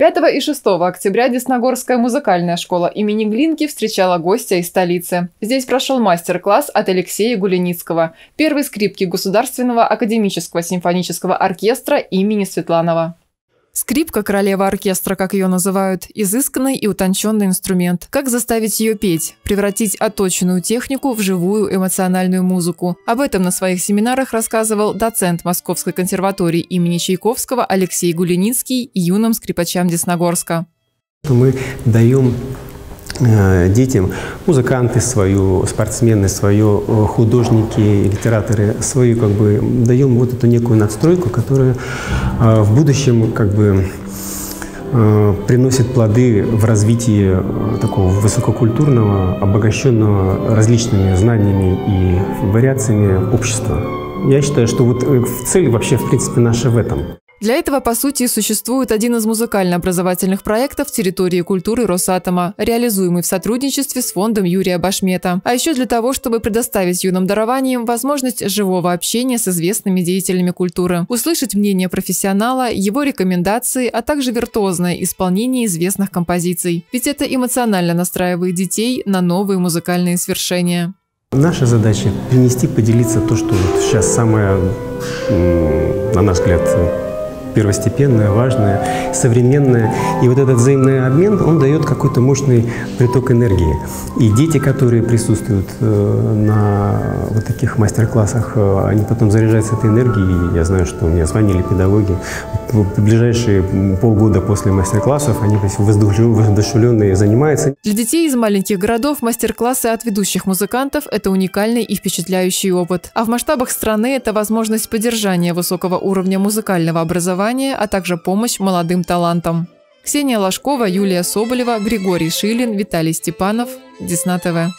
5 и 6 октября Десногорская музыкальная школа имени Глинки встречала гостя из столицы. Здесь прошел мастер-класс от Алексея Гуляницкого, первой скрипки Государственного академического симфонического оркестра имени Светланова. Скрипка – королева оркестра, как ее называют, изысканный и утонченный инструмент. Как заставить ее петь, превратить отточенную технику в живую эмоциональную музыку? Об этом на своих семинарах рассказывал доцент Московской консерватории имени Чайковского Алексей Гуляницкий юным скрипачам Десногорска. Мы даем детям, музыканты свою, спортсмены свою, художники, литераторы свою, как бы даем вот эту некую надстройку, которая в будущем как бы приносит плоды в развитии такого высококультурного, обогащенного различными знаниями и вариациями общества. Я считаю, что вот цель вообще в принципе наша в этом. Для этого, по сути, существует один из музыкально-образовательных проектов территории культуры Росатома, реализуемый в сотрудничестве с фондом Юрия Башмета. А еще для того, чтобы предоставить юным дарованиям возможность живого общения с известными деятелями культуры, услышать мнение профессионала, его рекомендации, а также виртуозное исполнение известных композиций. Ведь это эмоционально настраивает детей на новые музыкальные свершения. Наша задача – принести, поделиться то, что вот сейчас самое, на наш взгляд, первостепенное, важное, современное. И вот этот взаимный обмен, он дает какой-то мощный приток энергии. И дети, которые присутствуют на вот таких мастер-классах, они потом заряжаются этой энергией. Я знаю, что мне звонили педагоги. В ближайшие полгода после мастер-классов они воодушевленные занимаются. Для детей из маленьких городов мастер-классы от ведущих музыкантов – это уникальный и впечатляющий опыт. А в масштабах страны это возможность поддержания высокого уровня музыкального образования, а также помощь молодым талантам. Ксения Ложкова, Юлия Соболева, Григорий Шилин, Виталий Степанов, Десна-ТВ.